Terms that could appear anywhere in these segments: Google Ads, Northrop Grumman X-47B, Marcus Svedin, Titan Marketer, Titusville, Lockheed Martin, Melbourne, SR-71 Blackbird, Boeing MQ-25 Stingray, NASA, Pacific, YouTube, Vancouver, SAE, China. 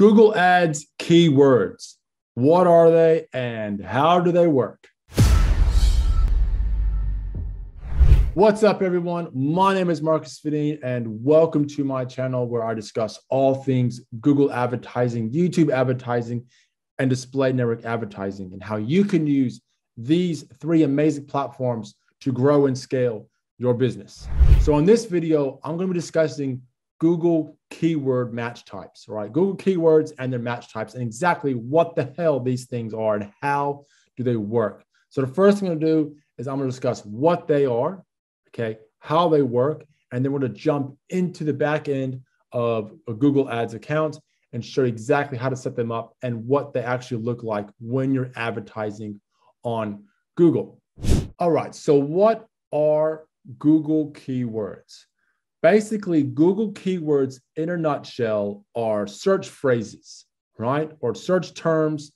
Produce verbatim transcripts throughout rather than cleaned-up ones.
Google Ads keywords. What are they and how do they work? What's up, everyone? My name is Marcus Svedin, and welcome to my channel where I discuss all things Google advertising, YouTube advertising, and display network advertising, and how you can use these three amazing platforms to grow and scale your business. So in this video, I'm going to be discussing Google keyword match types, right? Google keywords and their match types and exactly what the hell these things are and how do they work. So the first thing I'm going to do is I'm going to discuss what they are, okay, how they work, and then we're going to jump into the back end of a Google Ads account and show exactly how to set them up and what they actually look like when you're advertising on Google. All right, so what are Google keywords? Basically, Google keywords in a nutshell are search phrases, right? Or search terms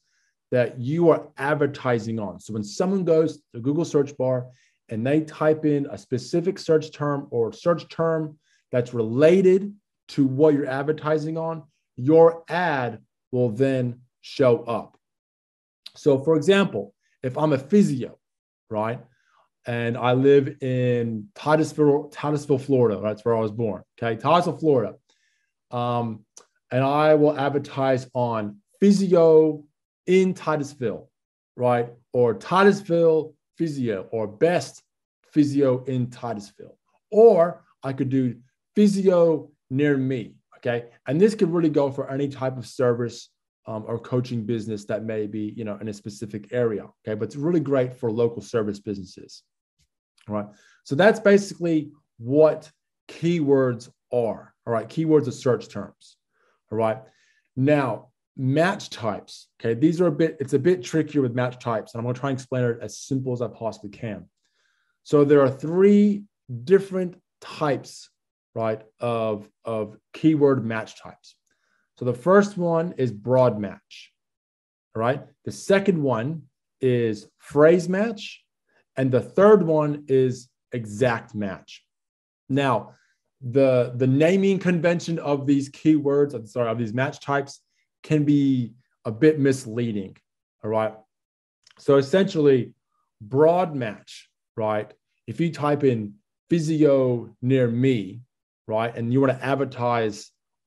that you are advertising on. So when someone goes to the Google search bar and they type in a specific search term or search term that's related to what you're advertising on, your ad will then show up. So for example, if I'm a physio, right? And I live in Titusville, Titusville, Florida. That's where I was born. Okay, Titusville, Florida. Um, and I will advertise on physio in Titusville, right? Or Titusville physio, or best physio in Titusville. Or I could do physio near me. Okay, and this could really go for any type of service Um, or coaching business that may be, you know, in a specific area. Okay, but it's really great for local service businesses. All right, so that's basically what keywords are. All right, keywords are search terms. All right, now match types. Okay, these are a bit. It's a bit trickier with match types, and I'm going to try and explain it as simple as I possibly can. So there are three different types, right, of of keyword match types. So the first one is broad match, all right? The second one is phrase match, and the third one is exact match. Now, the, the naming convention of these keywords, I'm sorry, of these match types can be a bit misleading, all right? So essentially, broad match, right? If you type in physio near me, right, and you want to advertise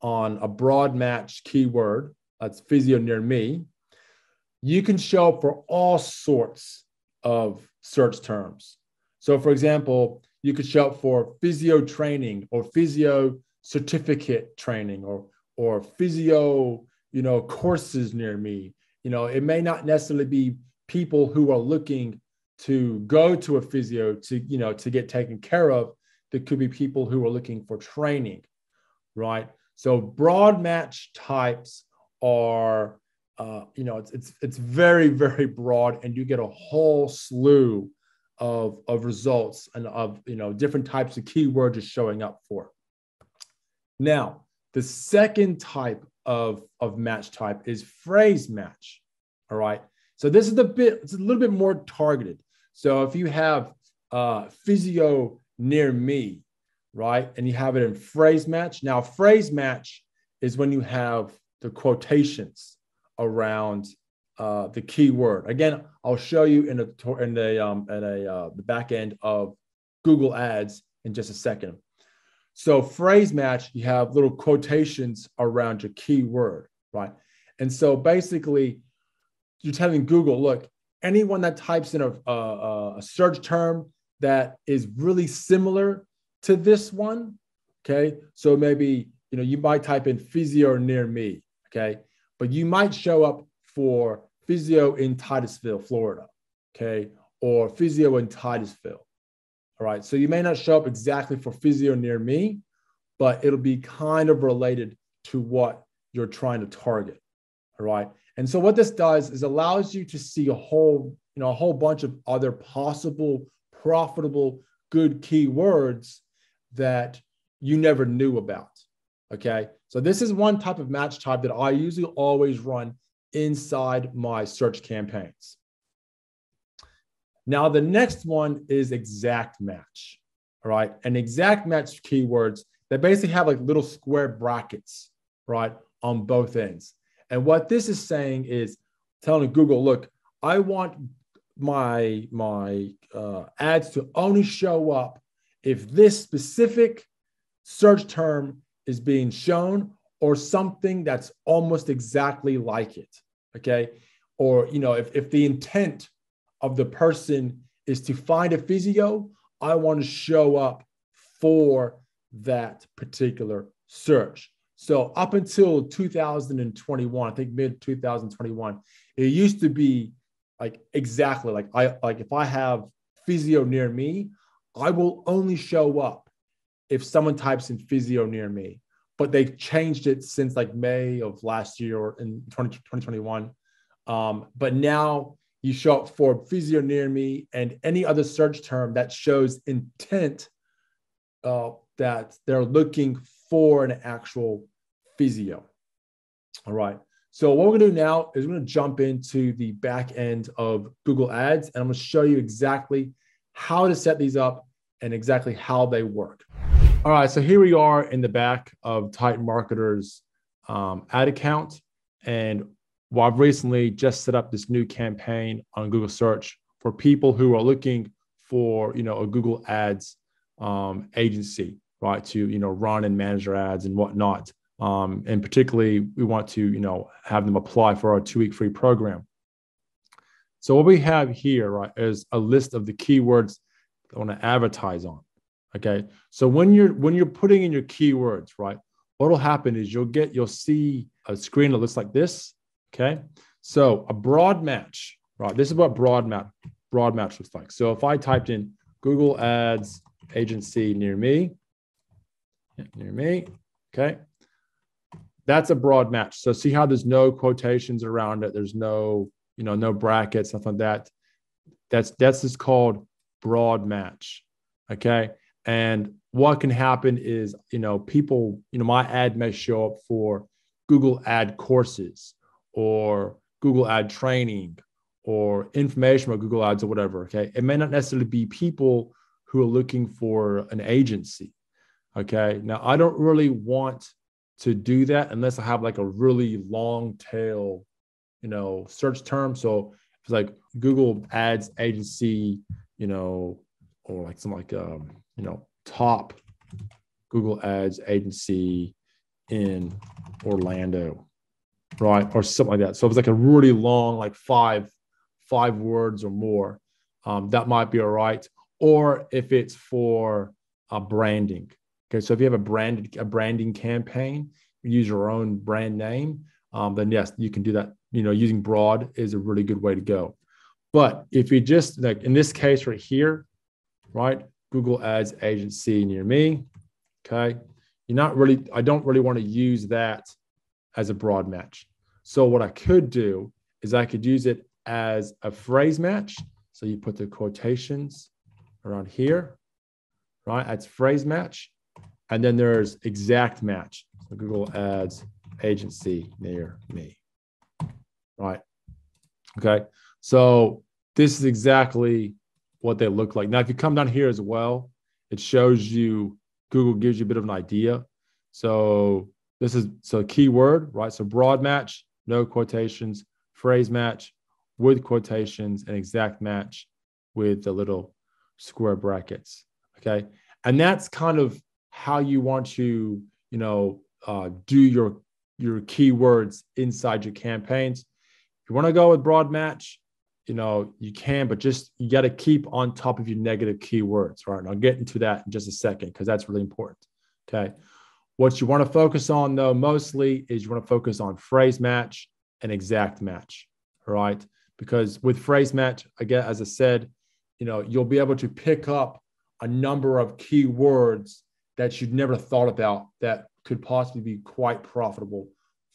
on a broad match keyword, that's physio near me, you can show up for all sorts of search terms. So for example, you could show up for physio training or physio certificate training or, or physio, you know, courses near me. You know, it may not necessarily be people who are looking to go to a physio to, you know, to get taken care of. There could be people who are looking for training, right? So broad match types are, uh, you know, it's, it's, it's very, very broad, and you get a whole slew of, of results and of, you know, different types of keywords you're showing up for. Now, the second type of, of match type is phrase match, all right? So this is a bit, it's a little bit more targeted. So if you have uh, physio near me, right? And you have it in phrase match. Now, phrase match is when you have the quotations around uh, the keyword. Again, I'll show you in a in the um, in a uh, the back end of Google Ads in just a second. So, phrase match, you have little quotations around your keyword, right? And so, basically, you're telling Google, look, anyone that types in a a, a search term that is really similar to this one, okay? So maybe, you know, you might type in physio near me, okay? But you might show up for physio in Titusville, Florida, okay? Or physio in Titusville, all right? So you may not show up exactly for physio near me, but it'll be kind of related to what you're trying to target, all right? And so what this does is allows you to see a whole, you know, a whole bunch of other possible, profitable, good keywords that you never knew about, okay? So this is one type of match type that I usually always run inside my search campaigns. Now, the next one is exact match, all right? And exact match keywords, they basically have like little square brackets, right, on both ends. And what this is saying is telling Google, look, I want my, my uh, ads to only show up if this specific search term is being shown or something that's almost exactly like it, okay? Or, you know, if, if the intent of the person is to find a physio, I want to show up for that particular search. So up until two thousand twenty-one, I think mid two thousand twenty-one, it used to be like exactly like I like if I have physio near me, I will only show up if someone types in physio near me. But they changed it since like May of last year or in twenty twenty-one. Um, but now you show up for physio near me and any other search term that shows intent uh, that they're looking for an actual physio. All right. So what we're going to do now is we're going to jump into the back end of Google Ads, and I'm going to show you exactly how to set these up and exactly how they work. All right. So here we are in the back of Titan Marketer's um, ad account. And well, I've recently just set up this new campaign on Google Search for people who are looking for, you know, a Google Ads um, agency, right, to, you know, run and manage their ads and whatnot. Um, and particularly, we want to, you know, have them apply for our two-week free program. So what we have here, right, is a list of the keywords I want to advertise on. Okay, so when you're when you're putting in your keywords, right, what will happen is you'll get you'll see a screen that looks like this. Okay, so a broad match, right? This is what broad map broad match looks like. So if I typed in Google Ads agency near me, near me, okay, that's a broad match. So see how there's no quotations around it. There's no you know no brackets, stuff like that. That's that's just called broad match. Okay. And what can happen is, you know, people, you know, my ad may show up for Google ad courses or Google ad training or information about Google ads or whatever. Okay. It may not necessarily be people who are looking for an agency. Okay. Now, I don't really want to do that unless I have like a really long tail, you know, search term. So it's like Google ads agency, you know, or like some like, um, you know, top Google ads agency in Orlando, right? Or something like that. So it was like a really long, like five, five words or more, um, that might be all right. Or if it's for a branding. Okay. So if you have a branded, a branding campaign, you use your own brand name, um, then yes, you can do that. You know, using broad is a really good way to go. But if you just like in this case right here, right? Google ads agency near me. Okay. You're not really, I don't really want to use that as a broad match. So what I could do is I could use it as a phrase match. So you put the quotations around here, right? That's phrase match. And then there's exact match. So Google ads agency near me. Right. Okay. So this is exactly what they look like. Now, if you come down here as well, it shows you, Google gives you a bit of an idea. So this is so keyword, right? So broad match, no quotations, phrase match with quotations, and exact match with the little square brackets, okay? And that's kind of how you want to, you know, uh, do your, your keywords inside your campaigns. If you want to go with broad match, you know, you can, but just, you got to keep on top of your negative keywords, right? And I'll get into that in just a second, because that's really important, okay? What you want to focus on, though, mostly is you want to focus on phrase match and exact match, all right? Because with phrase match, again, as I said, you know, you'll be able to pick up a number of keywords that you'd never thought about that could possibly be quite profitable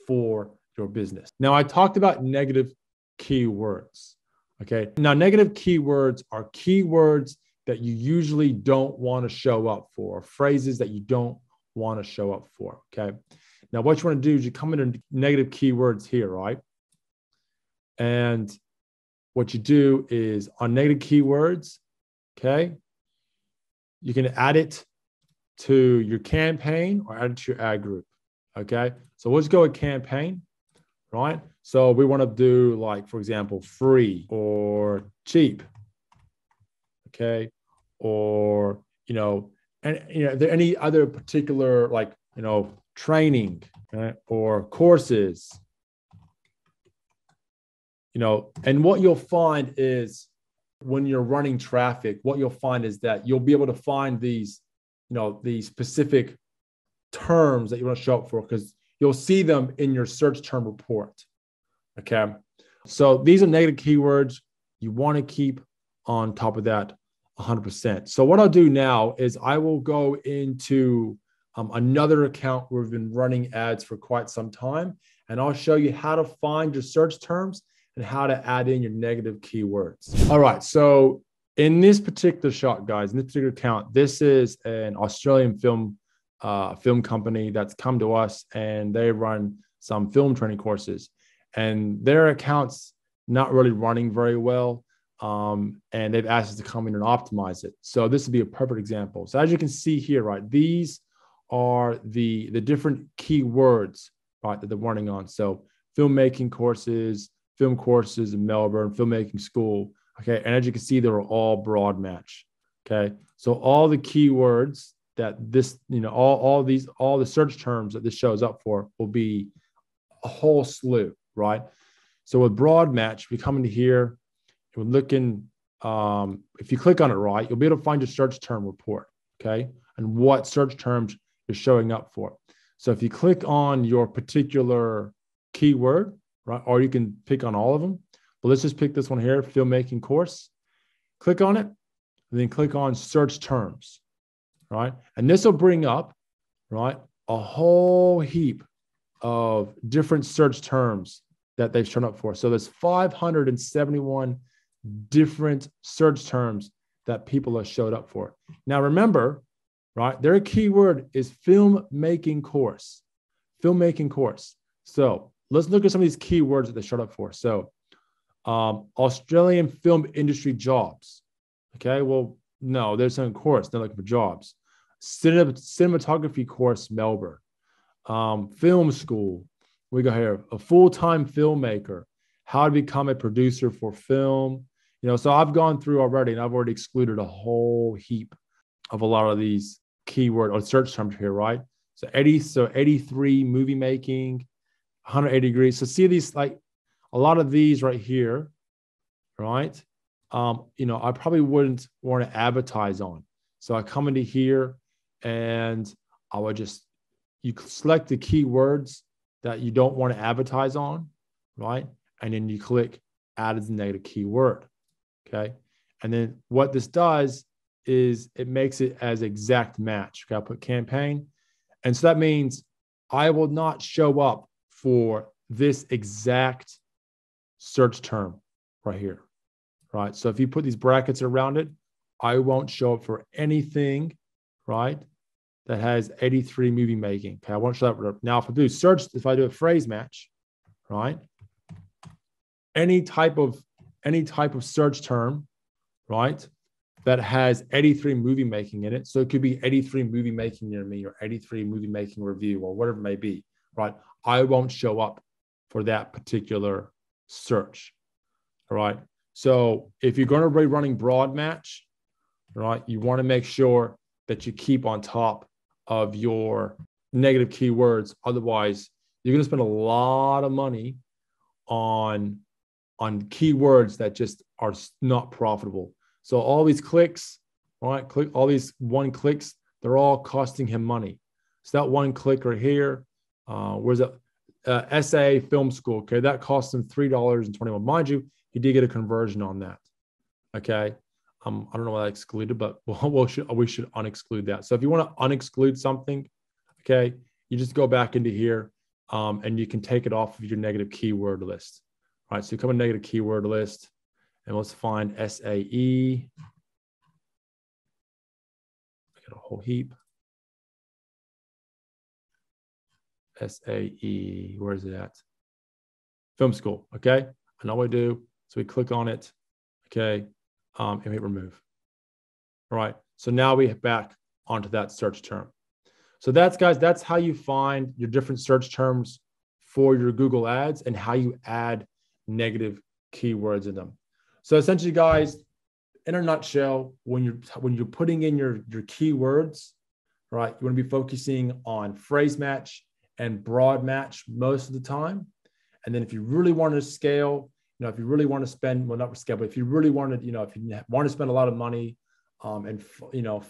for your business. Now, I talked about negative keywords. Okay. Now, negative keywords are keywords that you usually don't want to show up for, or phrases that you don't want to show up for. Okay. Now, what you want to do is you come into negative keywords here, right? And what you do is on negative keywords, okay, you can add it to your campaign or add it to your ad group. Okay. So let's go with campaign, right? So we want to do, like, for example, free or cheap, okay? Or, you know, and, you know, are there any other particular, like, you know, training, okay? Or courses, you know? And what you'll find is when you're running traffic, what you'll find is that you'll be able to find these, you know, these specific terms that you want to show up for, because you'll see them in your search term report. Okay. So these are negative keywords. You want to keep on top of that one hundred percent. So what I'll do now is I will go into um, another account where we've been running ads for quite some time, and I'll show you how to find your search terms and how to add in your negative keywords. All right. So in this particular shot, guys, in this particular account, this is an Australian film uh, film company that's come to us, and they run some film training courses, and their account's not really running very well. Um, and they've asked us to come in and optimize it. So this would be a perfect example. So as you can see here, right, these are the, the different keywords, right, that they're running on. So filmmaking courses, film courses in Melbourne, filmmaking school. Okay. And as you can see, they're all broad match. Okay. So all the keywords that this, you know, all, all these, all the search terms that this shows up for will be a whole slew, right? So with broad match, we come into here, we're looking, um, if you click on it, right, you'll be able to find your search term report. Okay. And what search terms you're showing up for. So if you click on your particular keyword, right, or you can pick on all of them, but let's just pick this one here, filmmaking course, click on it, and then click on search terms, right? And this will bring up, right, a whole heap of different search terms that they've shown up for. So there's five hundred seventy-one different search terms that people have showed up for. Now, remember, right, their keyword is filmmaking course, filmmaking course. So let's look at some of these keywords that they showed up for. So um, Australian film industry jobs. Okay, well, no, there's some course. They're looking for jobs. Cine cinematography course, Melbourne. Um, film school. We got here, a full-time filmmaker. How to become a producer for film. You know, so I've gone through already, and I've already excluded a whole heap of a lot of these keyword or search terms here, right? So eighty, so eighty-three movie making. one hundred eighty degrees. So see these, like a lot of these right here, right? Um, you know, I probably wouldn't want to advertise on. So I come into here and I would just, you select the keywords that you don't want to advertise on, right? And then you click add as a negative keyword, okay? And then what this does is it makes it as exact match. Okay, I put campaign. And so that means I will not show up for this exact search term right here, right? So if you put these brackets around it, I won't show up for anything, right, that has eighty-three movie making. Okay, I won't show up. Now, if I do search, if I do a phrase match, right, any type of any type of search term, right, that has eighty-three movie making in it. So it could be eighty-three movie making near me, or eighty-three movie making review, or whatever it may be, right? I won't show up for that particular search, all right? So if you're going to be running broad match, right, you want to make sure that you keep on top of your negative keywords. Otherwise, you're going to spend a lot of money on, on keywords that just are not profitable. So all these clicks, right, click, all these one clicks, they're all costing him money. So that one click right here, Uh, where's that? Uh, S A E film school. Okay. That cost him three dollars and twenty-one cents. Mind you, he did get a conversion on that. Okay. Um, I don't know why I excluded, but we'll, we'll should, we should unexclude that. So if you want to unexclude something, okay, you just go back into here um, and you can take it off of your negative keyword list. All right. So you come in negative keyword list and let's find S A E. I got a whole heap. S A E, where is it at? Film school, okay? And all we do, so we click on it, okay, um, and we hit remove. All right, so now we hit back onto that search term. So that's, guys, that's how you find your different search terms for your Google ads and how you add negative keywords in them. So essentially, guys, in a nutshell, when you're, when you're putting in your, your keywords, right, you want to be focusing on phrase match and broad match most of the time. And then if you really want to scale, you know, if you really want to spend, well, not scale, but if you really want to, you know, if you want to spend a lot of money um, and, you know,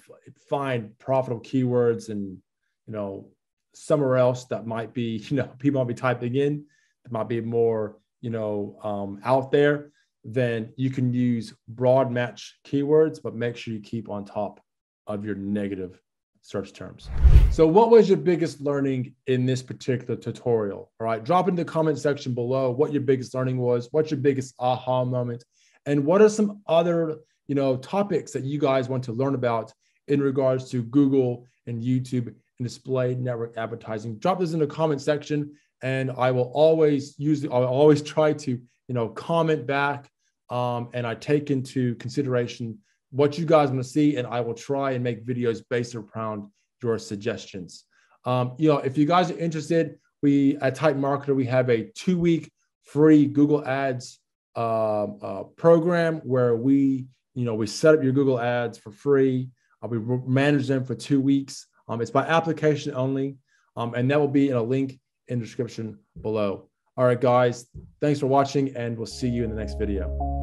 find profitable keywords and, you know, somewhere else that might be, you know, people might be typing in, that might be more, you know, um, out there, then you can use broad match keywords, but make sure you keep on top of your negative search terms. So what was your biggest learning in this particular tutorial? All right, drop in the comment section below what your biggest learning was, what's your biggest aha moment, and what are some other, you know, topics that you guys want to learn about in regards to Google and YouTube and display network advertising. Drop this in the comment section, and I will always use, I'll always try to, you know, comment back, um, and I take into consideration what you guys want to see, and I will try and make videos based around your suggestions. Um, you know, if you guys are interested, we at Titan Marketer, we have a two-week free Google Ads uh, uh, program where we, you know, we set up your Google Ads for free. Uh, we manage them for two weeks. Um, it's by application only, um, and that will be in a link in the description below. All right, guys, thanks for watching, and we'll see you in the next video.